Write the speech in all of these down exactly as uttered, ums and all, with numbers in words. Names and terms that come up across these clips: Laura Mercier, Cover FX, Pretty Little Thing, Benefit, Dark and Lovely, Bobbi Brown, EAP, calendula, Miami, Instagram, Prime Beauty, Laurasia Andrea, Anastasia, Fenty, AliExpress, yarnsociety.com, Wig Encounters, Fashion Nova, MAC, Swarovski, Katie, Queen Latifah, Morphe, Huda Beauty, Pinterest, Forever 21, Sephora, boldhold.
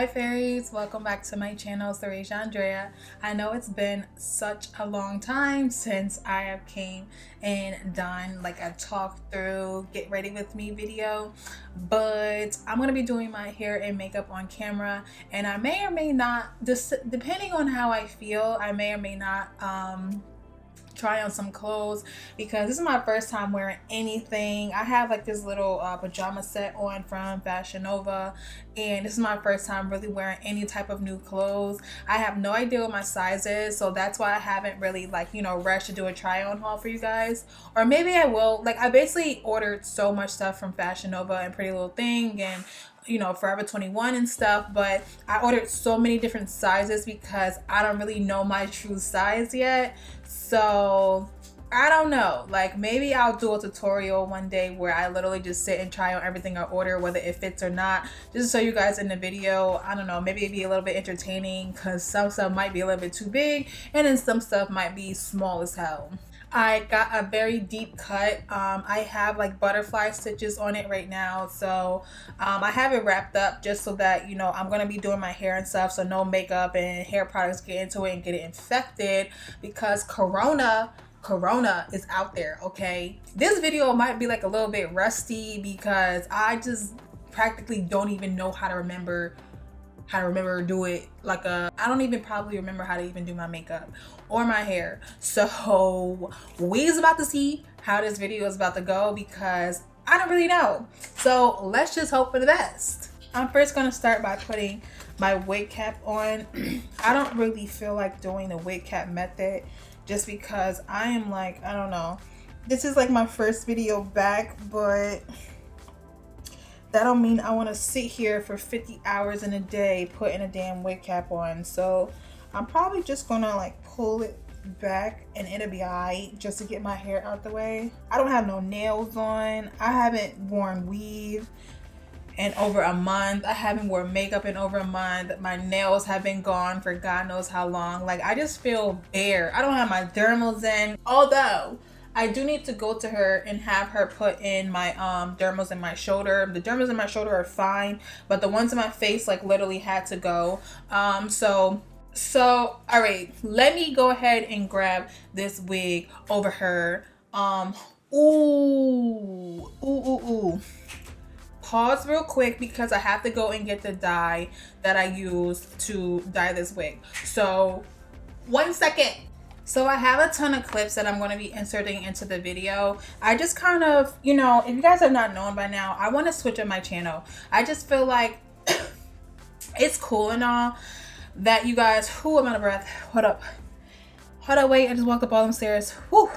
Hi fairies, welcome back to my channel. It's Laurasia Andrea. I know it's been such a long time since I have came and done like a talk through get ready with me video, but I'm gonna be doing my hair and makeup on camera, and I may or may not, just depending on how I feel, I may or may not um try on some clothes, because this is my first time wearing anything. I have like this little uh, pajama set on from Fashion Nova, and this is my first time really wearing any type of new clothes. I have no idea what my size is, so that's why I haven't really like, you know, rushed to do a try on haul for you guys. Or maybe I will. Like, I basically ordered so much stuff from Fashion Nova and Pretty Little Thing and, you know, Forever twenty-one and stuff, but I ordered so many different sizes because I don't really know my true size yet. So I don't know, like maybe I'll do a tutorial one day where I literally just sit and try on everything I order, whether it fits or not, just to show you guys in the video. I don't know, maybe it'd be a little bit entertaining, because some stuff might be a little bit too big and then some stuff might be small as hell. I got a very deep cut. Um, I have like butterfly stitches on it right now. So um, I have it wrapped up just so that, you know, I'm going to be doing my hair and stuff, so no makeup and hair products get into it and get it infected, because Corona, Corona is out there, okay? This video might be like a little bit rusty because I just practically don't even know how to remember how to remember or do it. Like a, I don't even probably remember how to even do my makeup or my hair. So we's about to see how this video is about to go, because I don't really know. So let's just hope for the best. I'm first gonna start by putting my wig cap on. I don't really feel like doing the wig cap method, just because I am like, I don't know. This is like my first video back, but that don't mean I want to sit here for fifty hours in a day putting a damn wig cap on. So I'm probably just gonna like pull it back and it'll be all right, just to get my hair out the way. I don't have no nails on. I haven't worn weave in over a month. I haven't worn makeup in over a month. My nails have been gone for God knows how long. Like, I just feel bare. I don't have my dermals in, although I do need to go to her and have her put in my um, dermals in my shoulder. The dermals in my shoulder are fine, but the ones in my face like literally had to go. Um, so, so all right, let me go ahead and grab this wig over her. Um, ooh, ooh, ooh, ooh. Pause real quick because I have to go and get the dye that I use to dye this wig. So, one second. So I have a ton of clips that I'm going to be inserting into the video. I just kind of, you know, if you guys have not known by now, I want to switch up my channel. I just feel like it's cool and all that you guys, who I'm out of breath. Hold up. Hold up, wait. I just walked up all them stairs. Whew.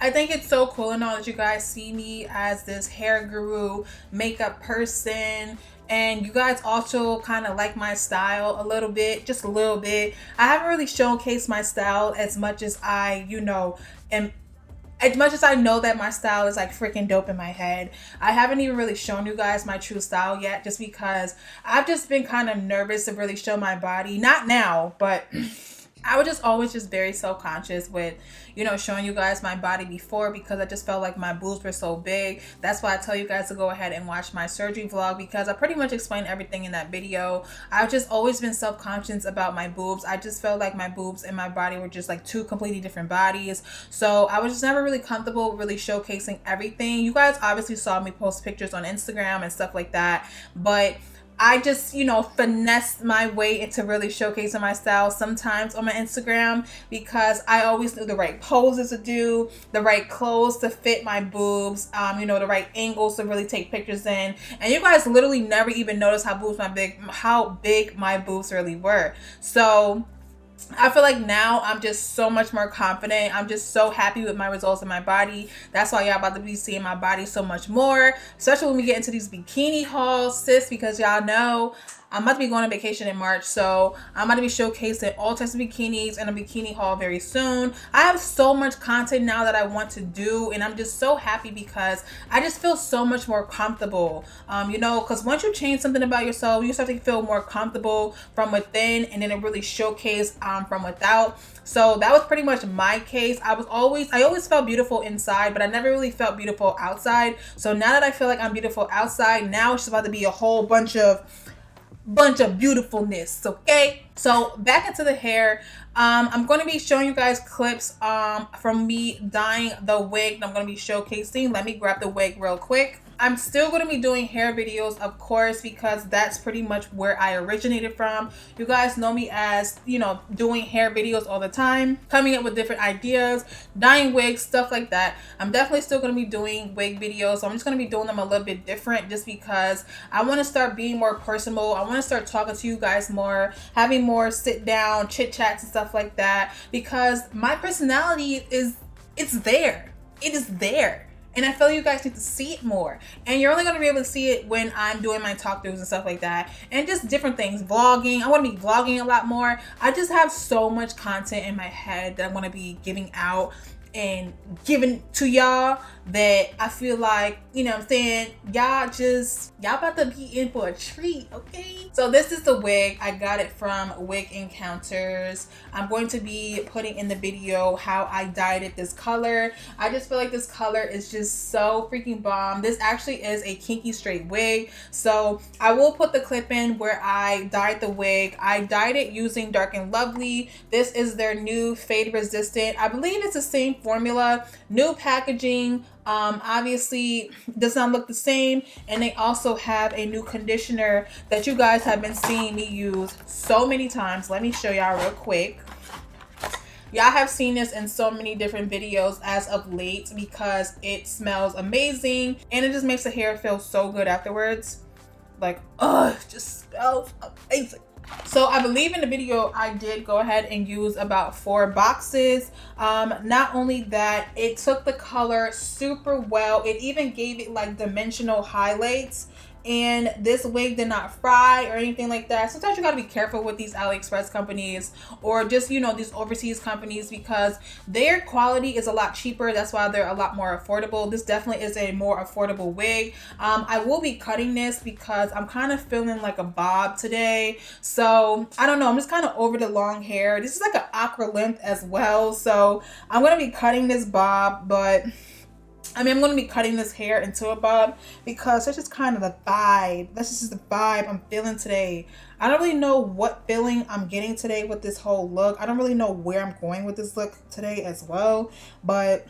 I think it's so cool and all that you guys see me as this hair guru, makeup person, and you guys also kind of like my style a little bit, just a little bit. I haven't really showcased my style as much as I, you know, am, as much as I know that my style is like freaking dope in my head. I haven't even really shown you guys my true style yet, just because I've just been kind of nervous to really show my body. Not now, but I was just always just very self-conscious with, you know, showing you guys my body before, because I just felt like my boobs were so big. That's why I tell you guys to go ahead and watch my surgery vlog, because I pretty much explained everything in that video. I've just always been self-conscious about my boobs. I just felt like my boobs and my body were just like two completely different bodies. So I was just never really comfortable really showcasing everything. You guys obviously saw me post pictures on Instagram and stuff like that, but I just, you know, finessed my way into really showcasing my style sometimes on my Instagram, because I always knew the right poses to do, the right clothes to fit my boobs, um, you know, the right angles to really take pictures in. And you guys literally never even noticed how boobs my big, how big my boobs really were. So I feel like now I'm just so much more confident. I'm just so happy with my results in my body. That's why y'all about to be seeing my body so much more, especially when we get into these bikini hauls, sis, because y'all know I'm about to be going on vacation in March, so I'm going to be showcasing all types of bikinis and a bikini haul very soon. I have so much content now that I want to do, and I'm just so happy because I just feel so much more comfortable, um, you know, because once you change something about yourself, you start to feel more comfortable from within, and then it really showcases um, from without. So that was pretty much my case. I was always, I always felt beautiful inside, but I never really felt beautiful outside. So now that I feel like I'm beautiful outside, now it's just about to be a whole bunch of bunch of beautifulness, okay? So back into the hair. Um, I'm going to be showing you guys clips um, from me dyeing the wig. I'm going to be showcasing. Let me grab the wig real quick. I'm still going to be doing hair videos, of course, because that's pretty much where I originated from. You guys know me as, you know, doing hair videos all the time, coming up with different ideas, dyeing wigs, stuff like that. I'm definitely still going to be doing wig videos. So I'm just going to be doing them a little bit different just because I want to start being more personal. I want to start talking to you guys more, having more sit down, chit chats and stuff like that, because my personality is, it's there. It is there. And I feel you guys need to see it more. And you're only going to be able to see it when I'm doing my talk-throughs and stuff like that. And just different things. Vlogging. I want to be vlogging a lot more. I just have so much content in my head that I want to be giving out and giving to y'all that I feel like, you know what I'm saying, y'all just, y'all about to be in for a treat, okay? So this is the wig. I got it from Wig Encounters. I'm going to be putting in the video how I dyed it this color. I just feel like this color is just so freaking bomb. This actually is a kinky straight wig. So I will put the clip in where I dyed the wig. I dyed it using Dark and Lovely. This is their new fade resistant. I believe it's the same formula, new packaging. Um, obviously does not look the same, and they also have a new conditioner that you guys have been seeing me use so many times. Let me show y'all real quick. Y'all have seen this in so many different videos as of late because it smells amazing and it just makes the hair feel so good afterwards. Like, oh, it just smells amazing. So I believe in the video I did go ahead and use about four boxes. Um, not only that, it took the color super well. It even gave it like dimensional highlights. And this wig did not fry or anything like that. Sometimes you gotta be careful with these AliExpress companies or just, you know, these overseas companies because their quality is a lot cheaper. That's why they're a lot more affordable. This definitely is a more affordable wig. Um, I will be cutting this because I'm kind of feeling like a bob today. So I don't know, I'm just kind of over the long hair. This is like an aqua length as well. So I'm gonna be cutting this bob, but I mean, I'm going to be cutting this hair into a bob because that's just kind of the vibe. That's just the vibe I'm feeling today. I don't really know what feeling I'm getting today with this whole look. I don't really know where I'm going with this look today as well. But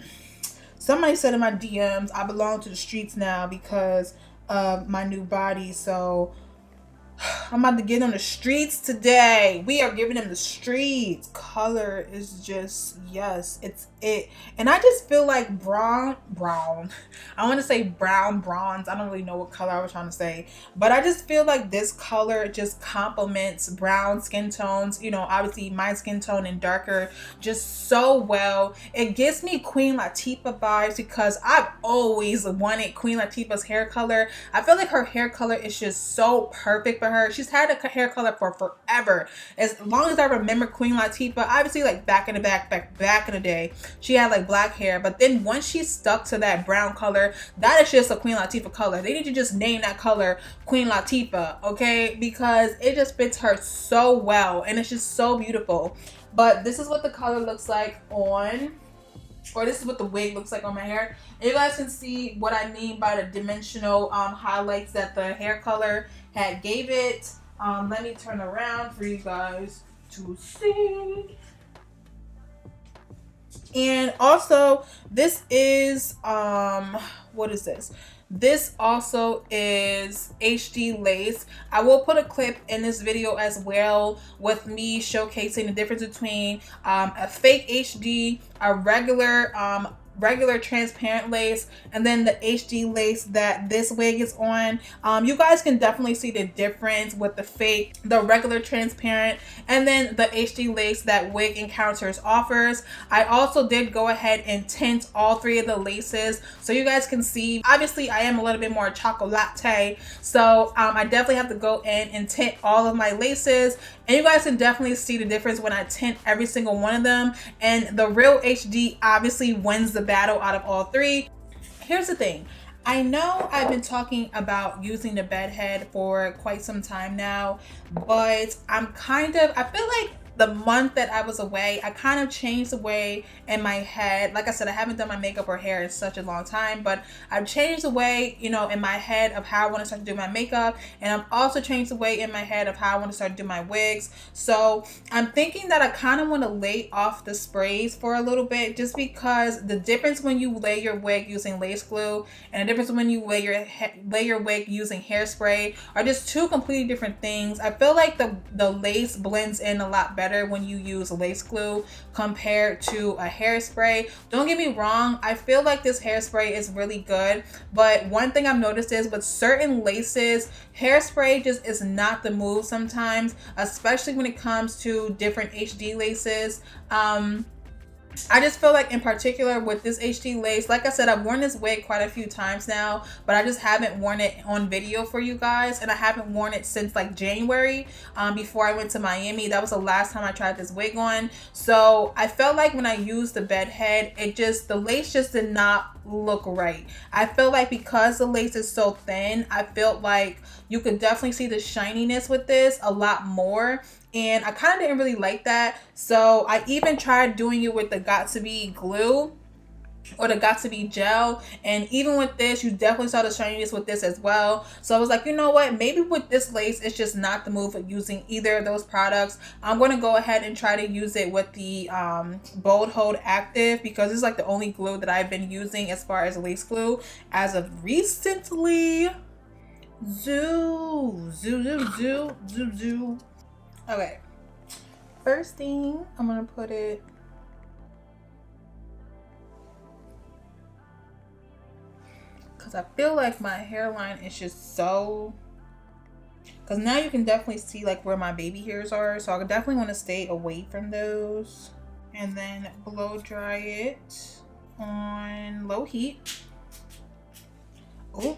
somebody said in my D Ms, I belong to the streets now because of my new body. So I'm about to get on the streets today. We are giving them the streets. Color is just, yes, it's it. And I just feel like brown, brown. I want to say brown, bronze. I don't really know what color I was trying to say. But I just feel like this color just complements brown skin tones. You know, obviously my skin tone and darker just so well. It gives me Queen Latifah vibes because I've always wanted Queen Latifah's hair color. I feel like her hair color is just so perfect for her. She's had a hair color for forever. As long as I remember Queen Latifah, obviously like back in the back, back, back in the day, she had like black hair. But then once she stuck to that brown color, that is just a Queen Latifah color. They need to just name that color Queen Latifah, okay? Because it just fits her so well and it's just so beautiful. But this is what the color looks like on, or this is what the wig looks like on my hair. And you guys can see what I mean by the dimensional um, highlights that the hair color had gave it. Um, let me turn around for you guys to see. And also, this is, um, what is this? This also is H D lace. I will put a clip in this video as well with me showcasing the difference between um, a fake H D, a regular um, regular transparent lace, and then the H D lace that this wig is on. Um, you guys can definitely see the difference with the fake, the regular transparent, and then the H D lace that Wig Encounters offers. I also did go ahead and tint all three of the laces so you guys can see. Obviously I am a little bit more chocolate, so um, I definitely have to go in and tint all of my laces, and you guys can definitely see the difference when I tint every single one of them. And the real H D obviously wins the battle out of all three. Here's the thing. I know I've been talking about using the bedhead for quite some time now, but I'm kind of, I feel like the month that I was away, I kind of changed the way in my head. Like I said, I haven't done my makeup or hair in such a long time, but I've changed the way, you know, in my head of how I want to start to do my makeup. And I've also changed the way in my head of how I want to start to do my wigs. So I'm thinking that I kind of want to lay off the sprays for a little bit, just because the difference when you lay your wig using lace glue and the difference when you lay your, lay your wig using hairspray are just two completely different things. I feel like the, the lace blends in a lot better when you use lace glue compared to a hairspray. Don't get me wrong, I feel like this hairspray is really good, but one thing I've noticed is with certain laces, hairspray just is not the move sometimes, especially when it comes to different H D laces. um I just feel like in particular with this H D lace, like I said, I've worn this wig quite a few times now, but I just haven't worn it on video for you guys. And I haven't worn it since like January, um, before I went to Miami. That was the last time I tried this wig on. So I felt like when I used the bed head, it just, the lace just did not look right. I feel like because the lace is so thin, I felt like you could definitely see the shininess with this a lot more. And I kind of didn't really like that. So I even tried doing it with the Got To Be glue or the Got To Be gel. And even with this, you definitely saw the shininess with this as well. So I was like, you know what? Maybe with this lace, it's just not the move of using either of those products. I'm going to go ahead and try to use it with the um, Bold Hold Active, because it's like the only glue that I've been using as far as lace glue as of recently. Zoo, zoo, zoo, zoo, zoo, zoo. Okay, first thing I'm gonna put it because I feel like my hairline is just so, because now you can definitely see like where my baby hairs are, so I definitely want to stay away from those. And then blow dry it on low heat. Oh.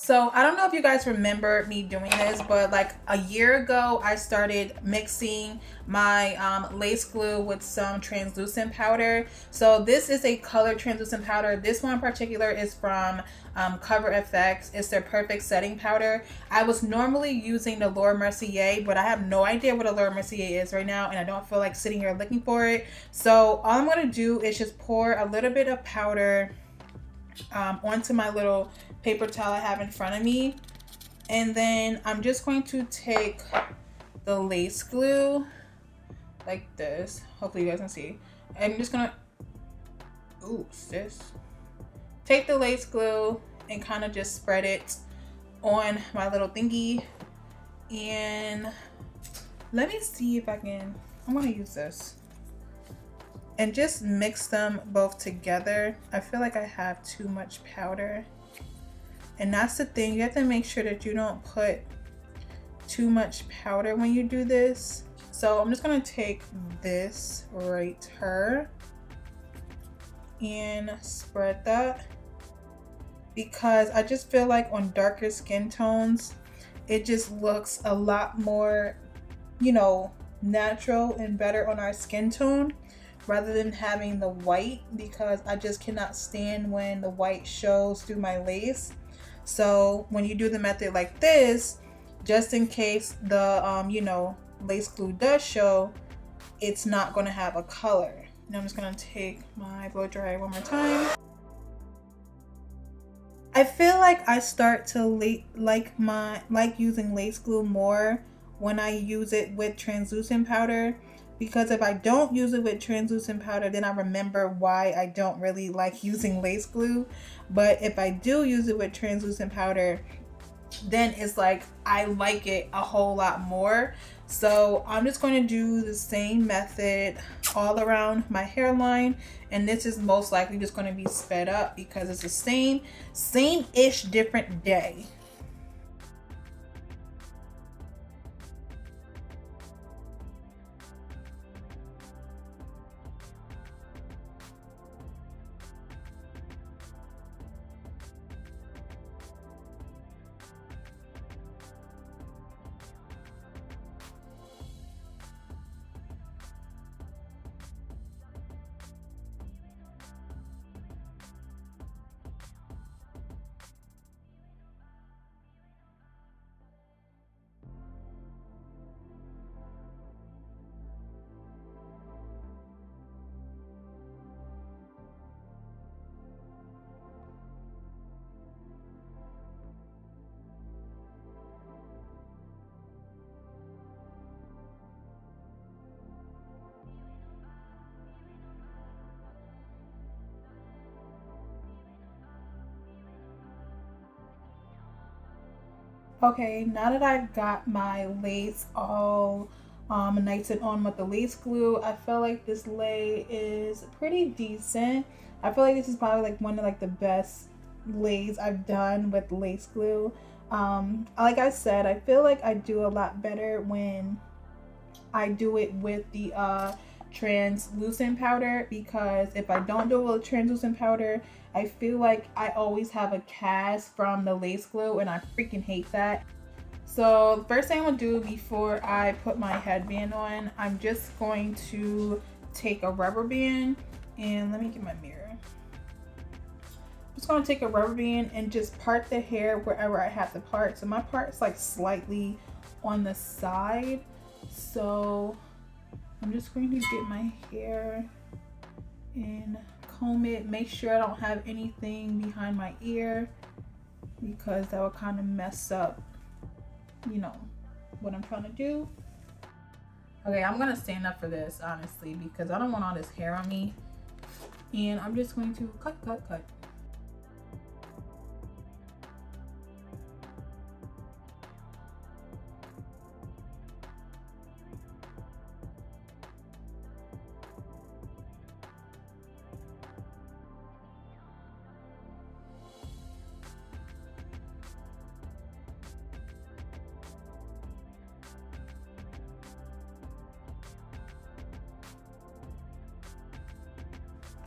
So I don't know if you guys remember me doing this, but like a year ago, I started mixing my um, lace glue with some translucent powder. So this is a color translucent powder. This one in particular is from um, Cover F X. It's their Perfect Setting Powder. I was normally using the Laura Mercier, but I have no idea what a Laura Mercier is right now, and I don't feel like sitting here looking for it. So all I'm gonna do is just pour a little bit of powder um, onto my little paper towel I have in front of me, and then I'm just going to take the lace glue like this. Hopefully you guys can see. I'm just gonna, ooh, sis, take the lace glue and kind of just spread it on my little thingy. And let me see if I can, I'm gonna use this and just mix them both together. I feel like I have too much powder. And that's the thing, you have to make sure that you don't put too much powder when you do this. So I'm just gonna take this right here and spread that, because I just feel like on darker skin tones, it just looks a lot more, you know, natural and better on our skin tone rather than having the white, because I just cannot stand when the white shows through my lace. So when you do the method like this, just in case the, um, you know, lace glue does show, it's not gonna have a color. And I'm just gonna take my blow dry one more time. I feel like I start to like my, like using lace glue more when I use it with translucent powder, because if I don't use it with translucent powder, then I remember why I don't really like using lace glue. But if I do use it with translucent powder, then it's like I like it a whole lot more. So I'm just going to do the same method all around my hairline, and this is most likely just going to be sped up because it's the same same ish different day. Okay, now that I've got my lace all um, knighted on with the lace glue, I feel like this lay is pretty decent. I feel like this is probably like one of like the best lays I've done with lace glue. Um, like I said, I feel like I do a lot better when I do it with the uh, translucent powder, because if I don't do a translucent powder, I feel like I always have a cast from the lace glue, and I freaking hate that. So the first thing I'm gonna do before I put my headband on, I'm just going to take a rubber band, and let me get my mirror. I'm just gonna take a rubber band and just part the hair wherever I have to part. So my part's like slightly on the side, so I'm just going to get my hair and comb it. Make sure I don't have anything behind my ear, because that will kind of mess up, you know, what I'm trying to do. Okay, I'm gonna stand up for this, honestly, because I don't want all this hair on me. And I'm just going to cut, cut, cut.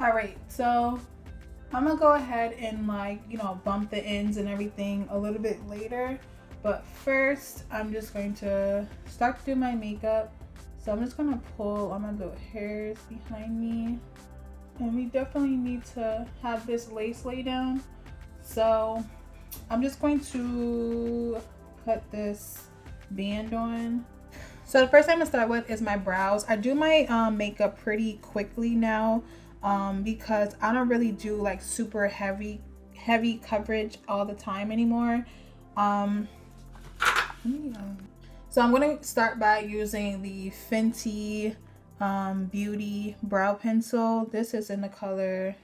All right, so I'm gonna go ahead and, like, you know, bump the ends and everything a little bit later. But first, I'm just going to start to do my makeup. So I'm just gonna pull all my little hairs behind me. And we definitely need to have this lace lay down. So I'm just going to put this band on. So the first thing I'm gonna start with is my brows. I do my um, makeup pretty quickly now. Um, because I don't really do like super heavy heavy coverage all the time anymore. Um, so I'm going to start by using the Fenty um, Beauty Brow Pencil. This is in the color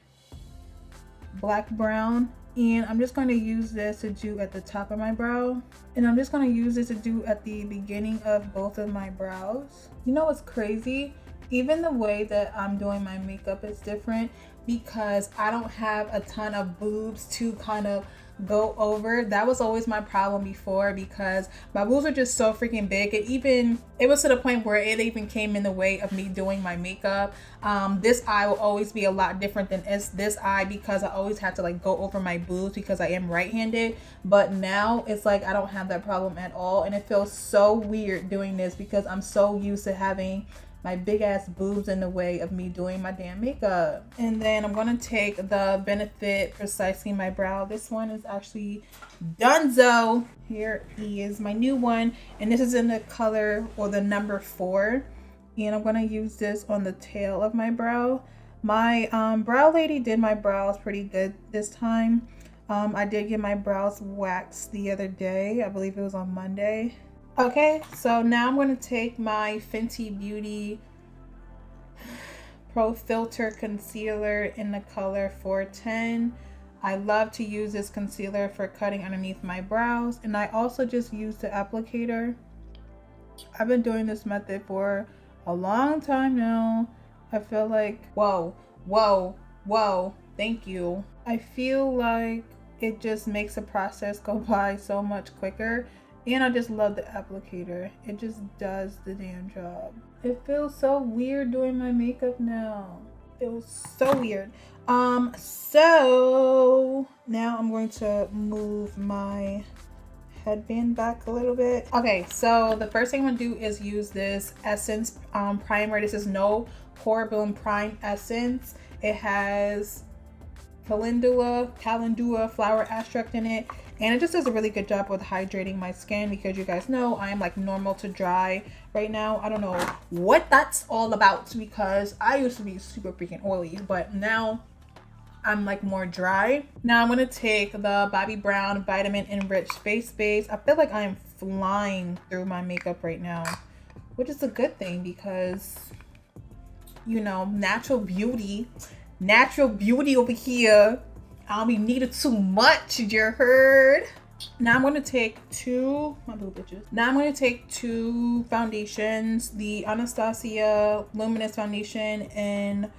Black Brown, and I'm just going to use this to do at the top of my brow, and I'm just going to use this to do at the beginning of both of my brows. You know what's crazy? Even the way that I'm doing my makeup is different, because I don't have a ton of boobs to kind of go over. That was always my problem before, because my boobs are just so freaking big. It even, it was to the point where it even came in the way of me doing my makeup. Um, this eye will always be a lot different than it's this eye, because I always have to like go over my boobs because I am right-handed. But now it's like I don't have that problem at all, and it feels so weird doing this because I'm so used to having my big ass boobs in the way of me doing my damn makeup. And then I'm gonna take the Benefit Precisely My Brow. This one is actually donezo. Here is my new one, and this is in the color or the number four, and I'm gonna use this on the tail of my brow. My um, brow lady did my brows pretty good this time. Um, I did get my brows waxed the other day. I believe it was on Monday. Okay, so now I'm going to take my Fenty Beauty Pro Filter Concealer in the color four ten. I love to use this concealer for cutting underneath my brows, and I also just use the applicator. I've been doing this method for a long time now. I feel like, whoa, whoa, whoa, thank you. I feel like it just makes the process go by so much quicker. And I just love the applicator. It just does the damn job. It feels so weird doing my makeup now. It was so weird. Um, so now I'm going to move my headband back a little bit. Okay, so the first thing I'm gonna do is use this Essence um, primer. This is No Pore Bloom Prime Essence. It has calendula, calendula flower extract in it. And it just does a really good job with hydrating my skin, because you guys know I am like normal to dry right now. I don't know what that's all about, because I used to be super freaking oily, but now I'm like more dry. Now I'm going to take the Bobbi Brown Vitamin Enriched Face Base. I feel like I am flying through my makeup right now, which is a good thing, because, you know, natural beauty, natural beauty over here. I don't be needed too much, you heard? Now I'm going to take two, my little bitches. Now I'm going to take two foundations, the Anastasia Luminous Foundation in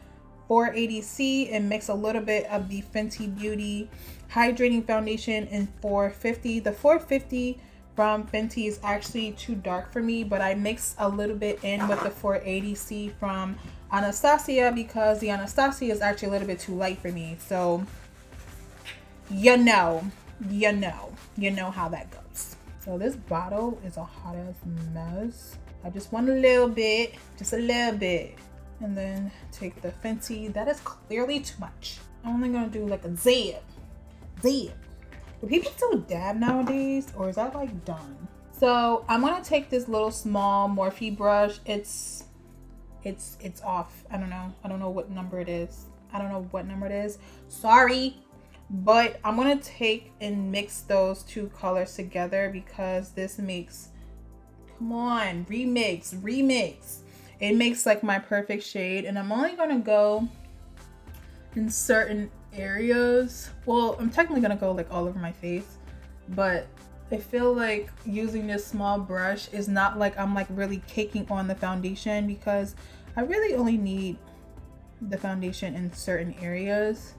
four eighty C, and mix a little bit of the Fenty Beauty Hydrating Foundation in four fifty. The four fifty from Fenty is actually too dark for me, but I mix a little bit in with the four eighty C from Anastasia because the Anastasia is actually a little bit too light for me. So, you know. You know, you know how that goes. So this bottle is a hot ass mess. I just want a little bit, just a little bit. And then take the Fenty. That is clearly too much. I'm only gonna do like a zip. Zip. Do people still dab nowadays, or is that like done? So I'm gonna take this little small Morphe brush. It's, it's, it's off. I don't know. I don't know what number it is. I don't know what number it is. Sorry. But I'm going to take and mix those two colors together because this makes, come on, remix, remix. It makes like my perfect shade. And I'm only going to go in certain areas. Well, I'm technically going to go like all over my face, but I feel like using this small brush is not like I'm like really caking on the foundation because I really only need the foundation in certain areas.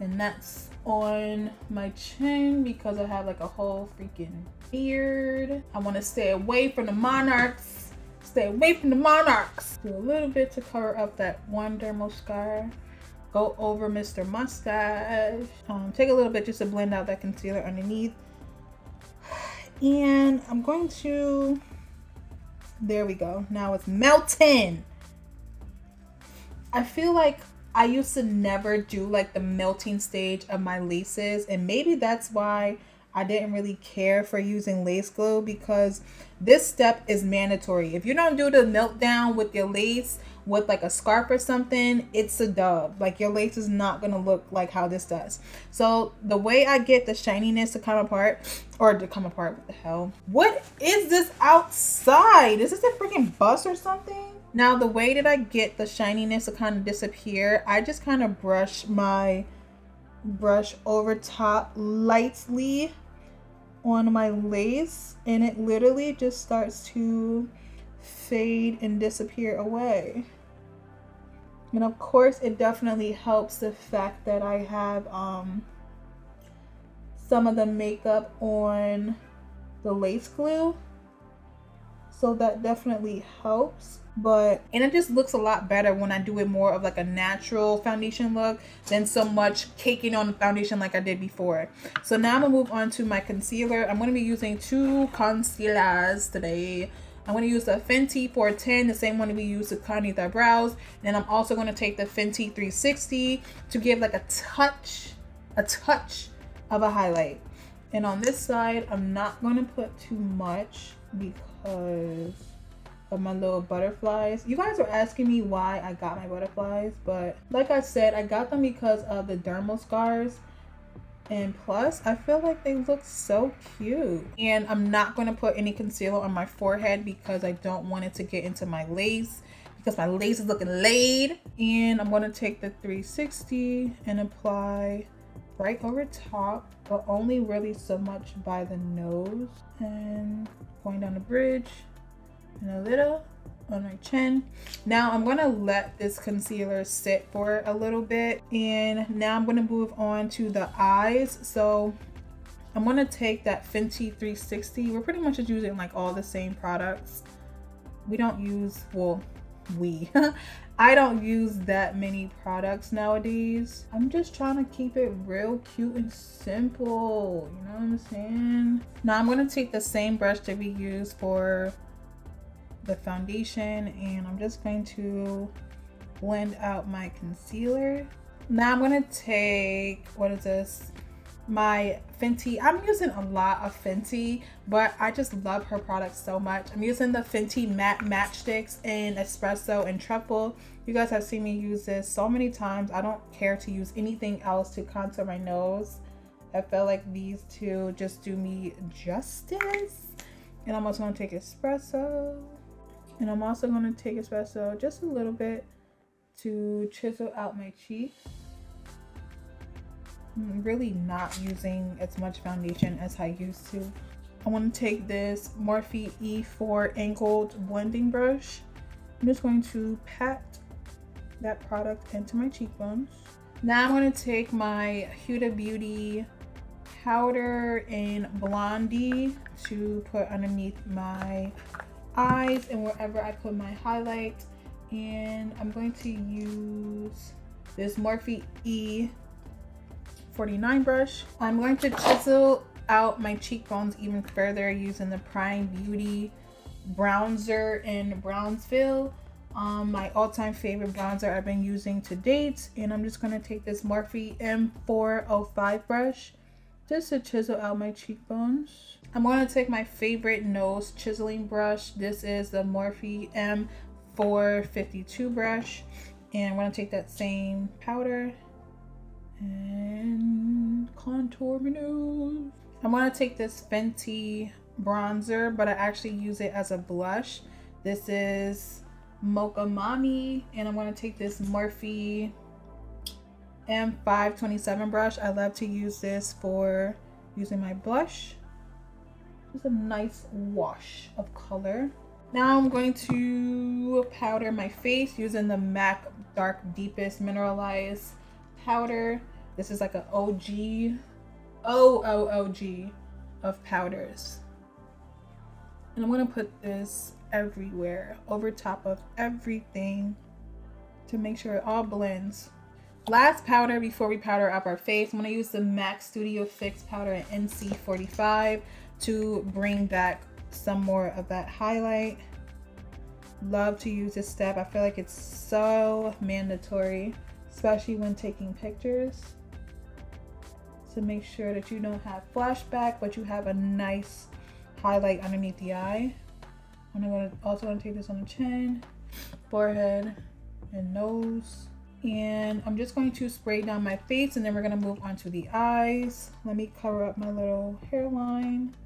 And that's on my chin because I have like a whole freaking beard. I want to stay away from the monarchs. Stay away from the monarchs. Do a little bit to cover up that one dermal scar. Go over Mister Mustache. Um, take a little bit just to blend out that concealer underneath. And I'm going to, there we go. Now it's melting. I feel like I used to never do like the melting stage of my laces, and maybe that's why I didn't really care for using lace glue, because this step is mandatory. If you don't do the meltdown with your lace with like a scarf or something, it's a dub. Like your lace is not gonna look like how this does. So the way I get the shininess to come apart, or to come apart, what the hell? What is this outside? Is this a freaking bus or something? Now the way that I get the shininess to kind of disappear, I just kind of brush my brush over top lightly on my lace, and it literally just starts to fade and disappear away. And of course it definitely helps the fact that I have um, some of the makeup on the lace glue. So that definitely helps, but and it just looks a lot better when I do it more of like a natural foundation look than so much caking on the foundation like I did before. So now I'm gonna move on to my concealer. I'm gonna be using two concealers today. I'm gonna use the Fenty four ten, the same one we use to contour the brows, and I'm also gonna take the Fenty three sixty to give like a touch, a touch of a highlight. And on this side, I'm not gonna put too much because of my little butterflies. You guys were asking me why I got my butterflies, but like I said, I got them because of the dermal scars, and plus I feel like they look so cute. And I'm not going to put any concealer on my forehead because I don't want it to get into my lace, because my lace is looking laid. And I'm going to take the three sixty and apply right over top, but only really so much by the nose, and going down the bridge and a little on my chin. Now I'm gonna let this concealer sit for a little bit, and now I'm gonna move on to the eyes. So I'm gonna take that Fenty three sixty. We're pretty much just using like all the same products. We don't use, well, we I don't use that many products nowadays. I'm just trying to keep it real cute and simple, you know what I'm saying? Now I'm going to take the same brush that we use for the foundation, and I'm just going to blend out my concealer. Now I'm going to take, what is this? My Fenty. I'm using a lot of Fenty, but I just love her products so much. I'm using the Fenty matte matchsticks in Espresso and Truffle. You guys have seen me use this so many times. I don't care to use anything else to contour my nose. I feel like these two just do me justice. And I'm also going to take Espresso, and I'm also going to take Espresso just a little bit to chisel out my cheek. really not using as much foundation as I used to. I want to take this Morphe E four angled blending brush. I'm just going to pat that product into my cheekbones. Now I'm going to take my Huda Beauty powder in Blondie to put underneath my eyes and wherever I put my highlight. And I'm going to use this Morphe E forty-nine brush. I'm going to chisel out my cheekbones even further using the Prime Beauty bronzer in Brownsville, um, my all-time favorite bronzer I've been using to date. And I'm just going to take this Morphe M four oh five brush just to chisel out my cheekbones. I'm going to take my favorite nose chiseling brush. This is the Morphe M four fifty-two brush, and I'm going to take that same powder and contour my nose. I'm going to take this Fenty bronzer, but I actually use it as a blush. This is Mocha Mommy, and I'm going to take this Morphe M five twenty-seven brush. I love to use this for using my blush. Just a nice wash of color. Now I'm going to powder my face using the MAC Dark Deepest Mineralized powder. This is like an O G, O O O G of powders. And I'm going to put this everywhere, over top of everything, to make sure it all blends. Last powder before we powder up our face, I'm going to use the MAC Studio Fix powder in N C forty-five to bring back some more of that highlight. Love to use this step. I feel like it's so mandatory, especially when taking pictures, to make sure that you don't have flashback but you have a nice highlight underneath the eye. And I'm gonna also gonna take this on the chin, forehead, and nose. And I'm just going to spray down my face, and then we're gonna move on to the eyes. Let me cover up my little hairline.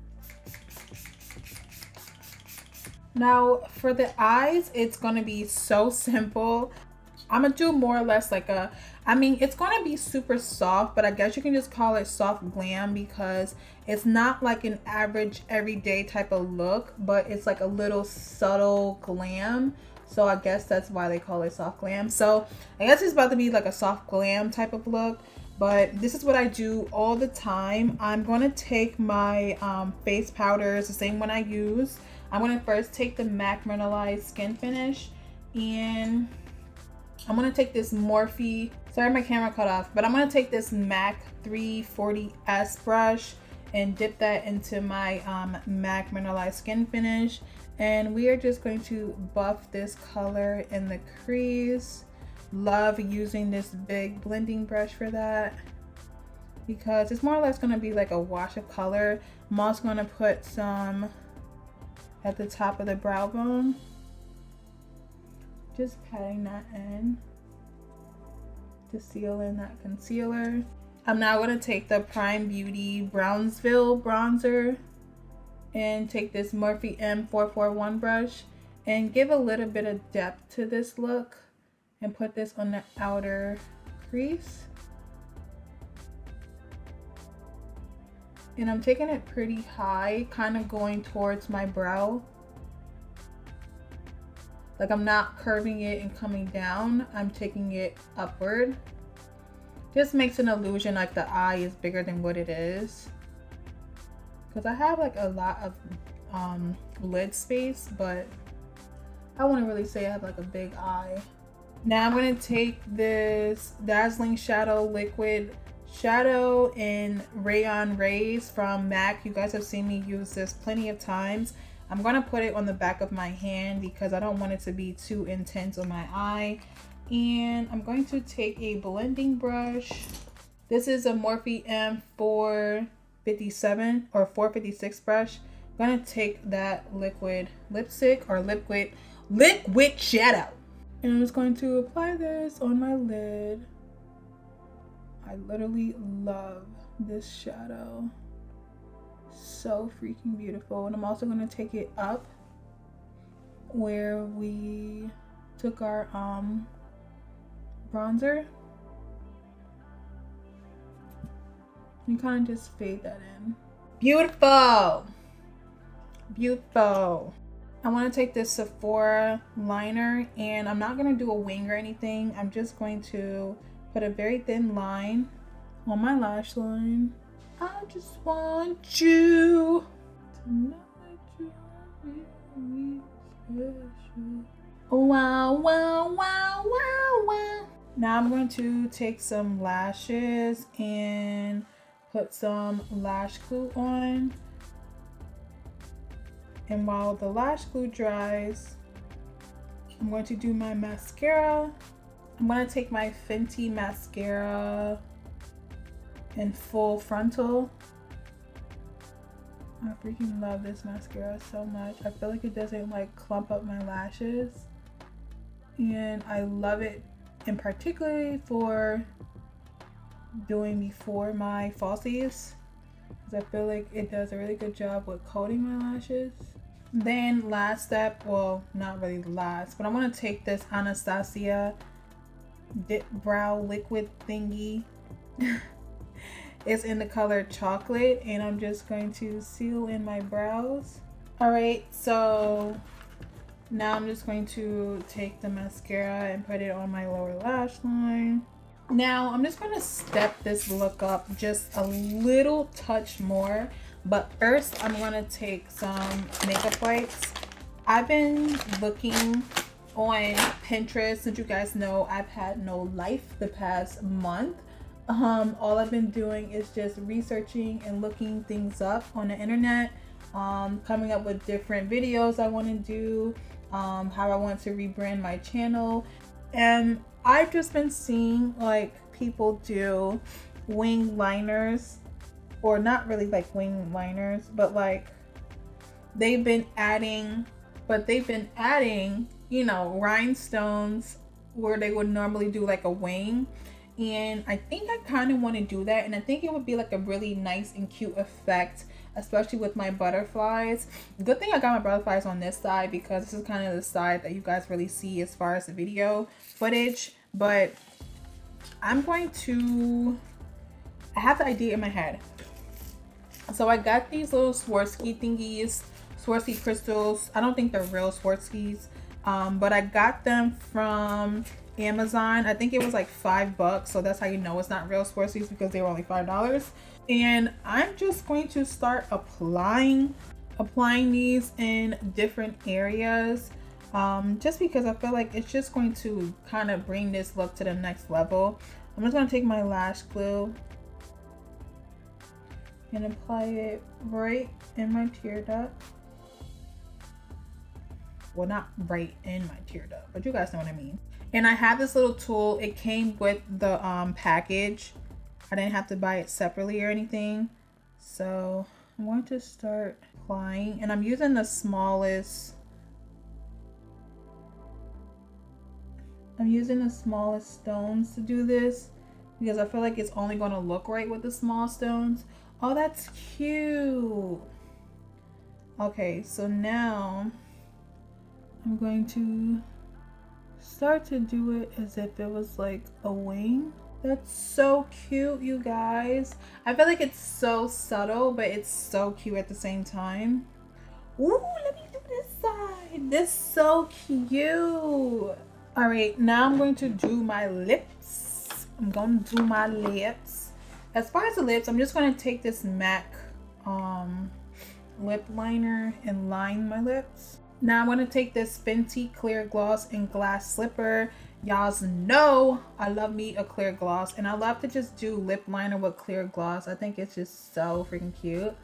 Now for the eyes, it's gonna be so simple. I'm gonna do more or less like a, I mean, it's gonna be super soft, but I guess you can just call it soft glam because it's not like an average everyday type of look, but it's like a little subtle glam. So I guess that's why they call it soft glam. So I guess it's about to be like a soft glam type of look, but this is what I do all the time. I'm gonna take my um, face powders, the same one I use. I'm gonna first take the MAC Mineralized Skin Finish, and I'm gonna take this Morphe, sorry my camera cut off, but I'm gonna take this MAC three forty S brush and dip that into my um, MAC Mineralized Skin Finish. And we are just going to buff this color in the crease. Love using this big blending brush for that, because it's more or less gonna be like a wash of color. I'm also gonna put some at the top of the brow bone, just patting that in to seal in that concealer. I'm now going to take the Prime Beauty Brownsville bronzer and take this Morphe M four forty-one brush and give a little bit of depth to this look and put this on the outer crease. And I'm taking it pretty high, kind of going towards my brow. Like, I'm not curving it and coming down, I'm taking it upward. Just makes an illusion like the eye is bigger than what it is. Because I have like a lot of um, lid space, but I wouldn't really say I have like a big eye. Now I'm gonna take this Dazzling Shadow Liquid Shadow in Rayon Rays from MAC. You guys have seen me use this plenty of times. I'm gonna put it on the back of my hand because I don't want it to be too intense on my eye. And I'm going to take a blending brush. This is a Morphe M four fifty-seven or four fifty-six brush. I'm gonna take that liquid lipstick or liquid liquid shadow, and I'm just going to apply this on my lid. I literally love this shadow. So freaking beautiful. And I'm also going to take it up where we took our um, bronzer. You kind of just fade that in. Beautiful. Beautiful. I want to take this Sephora liner, and I'm not going to do a wing or anything. I'm just going to put a very thin line on my lash line. I just want you to know that you are really special. Wow, wow, wow, wow, wow. Now I'm going to take some lashes and put some lash glue on. And while the lash glue dries, I'm going to do my mascara. I'm going to take my Fenty mascara in Full Frontal. I freaking love this mascara so much. I feel like it doesn't like clump up my lashes. And I love it, in particularly for doing before my falsies, because I feel like it does a really good job with coating my lashes. Then last step, well, not really last, but I'm going to take this Anastasia Dip Brow Liquid thingy. It's in the color Chocolate, and I'm just going to seal in my brows. All right, so now I'm just going to take the mascara and put it on my lower lash line. Now I'm just going to step this look up just a little touch more, but first I'm going to take some makeup wipes. I've been looking on Pinterest, since you guys know I've had no life the past month. Um, all I've been doing is just researching and looking things up on the internet, um, coming up with different videos I want to do, um, how I want to rebrand my channel. And I've just been seeing like people do wing liners, or not really like wing liners, but like they've been adding, but they've been adding, you know, rhinestones where they would normally do like a wing. And I think I kind of want to do that, and I think it would be like a really nice and cute effect, especially with my butterflies. Good thing I got my butterflies on this side, because this is kind of the side that you guys really see as far as the video footage. But I'm going to, I have the idea in my head. So I got these little Swarovski thingies, Swarovski crystals. I don't think they're real Swarovskis, um, but I got them from Amazon. I think it was like five bucks, so that's how you know it's not real Swarovskis, because they were only five dollars. And I'm just going to start applying applying these in different areas, um, just because I feel like it's just going to kind of bring this look to the next level. I'm just going to take my lash glue and apply it right in my tear duct. Well, not right in my tear duct, but you guys know what I mean. And I have this little tool. It came with the um, package. I didn't have to buy it separately or anything. So I'm going to start applying, and I'm using the smallest. I'm using the smallest stones to do this, because I feel like it's only going to look right with the small stones. Oh, that's cute. Okay, so now I'm going to start to do it as if it was like a wing. That's so cute, you guys. I feel like it's so subtle, but it's so cute at the same time. Ooh, let me do this side. This is so cute. All right, now I'm going to do my lips. I'm going to do my lips. As far as the lips, I'm just going to take this MAC um, lip liner and line my lips. Now I'm going to take this Fenty Clear Gloss and Glass Slipper. Y'all know I love me a clear gloss, and I love to just do lip liner with clear gloss. I think it's just so freaking cute.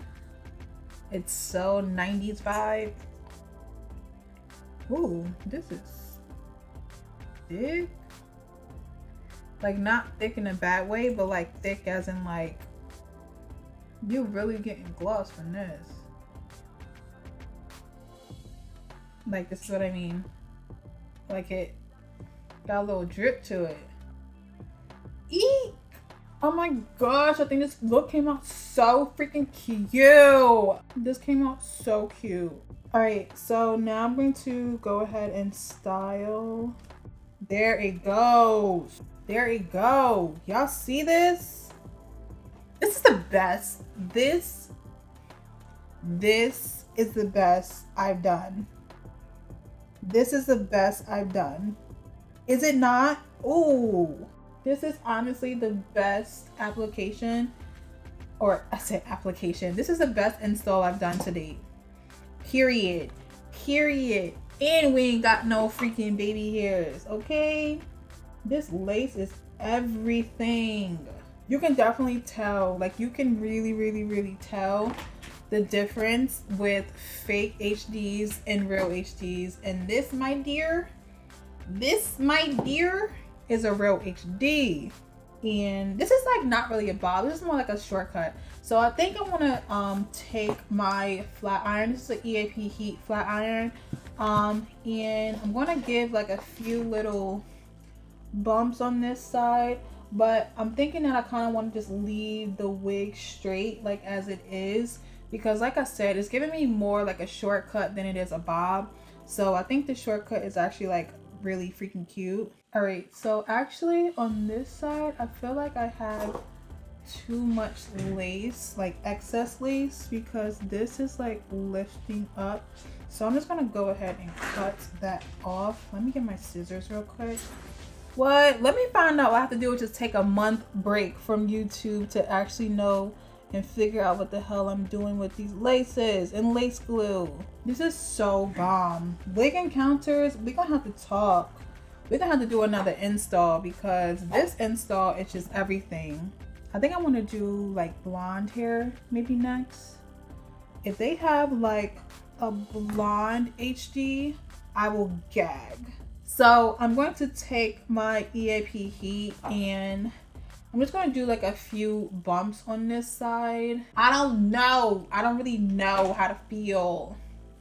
It's so nineties vibe. Ooh, this is thick. Like not thick in a bad way, but like thick as in like you're really getting gloss from this. Like, this is what I mean. Like, it got a little drip to it. Eek! Oh my gosh, I think this look came out so freaking cute. This came out so cute. All right, so now I'm going to go ahead and style. There it goes. There it goes. Y'all see this? This is the best. This, this is the best I've done. This is the best I've done. Is it not? Ooh, this is honestly the best application, or I said application. This is the best install I've done to date. Period. Period. And we ain't got no freaking baby hairs, okay? This lace is everything. You can definitely tell, like you can really, really, really tell the difference with fake H Ds and real H Ds. And this, my dear, this, my dear, is a real H D. And this is like not really a bob, this is more like a shortcut. So I think I want to um take my flat iron, this is an E A P heat flat iron, um and I'm gonna give like a few little bumps on this side, but I'm thinking that I kind of want to just leave the wig straight like as it is, because like I said, it's giving me more like a shortcut than it is a bob. So I think the shortcut is actually like really freaking cute. All right, so actually on this side, I feel like I have too much lace, like excess lace, because this is like lifting up. So I'm just gonna go ahead and cut that off. Let me get my scissors real quick. What? Let me find out what I have to do, which is take a month break from YouTube to actually know and figure out what the hell I'm doing with these laces and lace glue. This is so bomb. Wig Encounters, we're gonna have to talk. We're gonna have to do another install, because this install is just everything. I think I want to do like blonde hair maybe next. If they have like a blonde H D, I will gag. So I'm going to take my E A P heat and I'm just gonna do like a few bumps on this side. I don't know. I don't really know how to feel.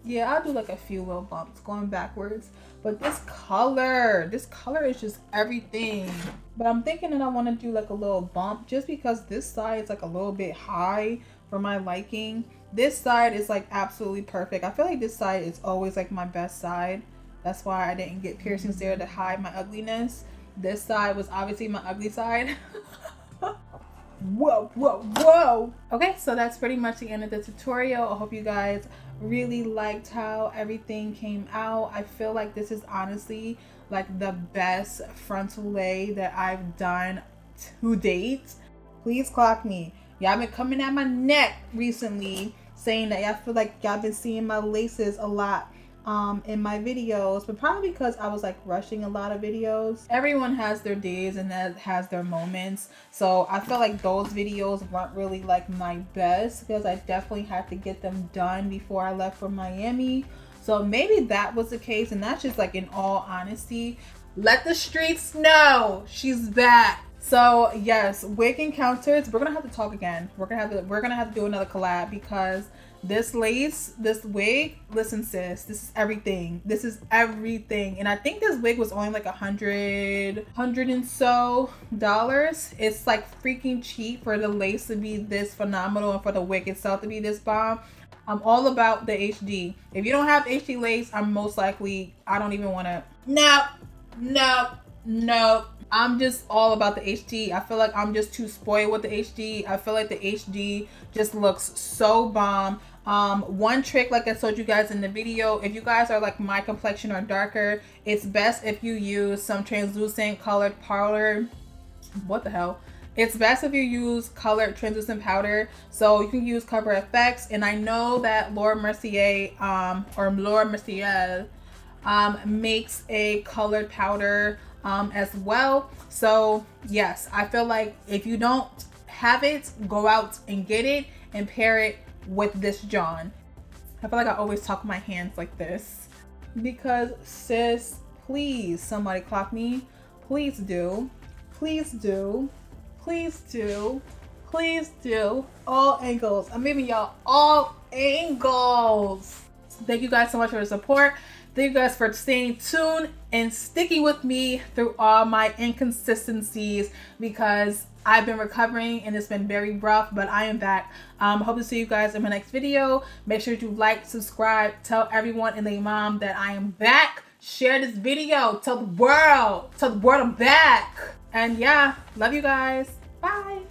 Yeah, I'll do like a few little bumps going backwards. But this color, this color is just everything. But I'm thinking that I wanna do like a little bump just because this side is like a little bit high for my liking. This side is like absolutely perfect. I feel like this side is always like my best side. That's why I didn't get piercings there, to hide my ugliness. This side was obviously my ugly side. Whoa, whoa, whoa. Okay, so that's pretty much the end of the tutorial. I hope you guys really liked how everything came out. I feel like this is honestly like the best frontal lay that I've done to date. Please clock me. Y'all been coming at my neck recently saying that y'all feel like y'all been seeing my laces a lot um in my videos, but probably because I was like rushing a lot of videos. Everyone has their days and that has their moments, so I felt like those videos weren't really like my best because I definitely had to get them done before I left for Miami. So maybe that was the case, and that's just like in all honesty. Let the streets know she's back. So yes, Wig Encounters, we're gonna have to talk again. We're gonna have to we're gonna have to do another collab, because this lace, this wig, listen sis, this is everything. This is everything. And I think this wig was only like a hundred, hundred and so dollars. It's like freaking cheap for the lace to be this phenomenal and for the wig itself to be this bomb. I'm all about the H D. If you don't have H D lace, I'm most likely, I don't even wanna, no, no, no. I'm just all about the H D. I feel like I'm just too spoiled with the H D. I feel like the H D just looks so bomb. Um, one trick, like I told you guys in the video, if you guys are like my complexion or darker, it's best if you use some translucent colored powder. What the hell? It's best if you use colored translucent powder. So you can use Cover F X. And I know that Laura Mercier, um, or Laura Mercier, um, makes a colored powder um as well. So yes, I feel like if you don't have it, go out and get it and pair it with this John. I feel like I always talk my hands like this because sis, please somebody clock me. Please do, please do, please do, please do. All angles, I'm giving y'all all angles. Thank you guys so much for the support. Thank you guys for staying tuned and sticking with me through all my inconsistencies, because I've been recovering and it's been very rough, but I am back. Um, hope to see you guys in my next video. Make sure to like, subscribe, tell everyone and their mom that I am back. Share this video, tell the world, tell the world I'm back. And yeah, love you guys. Bye.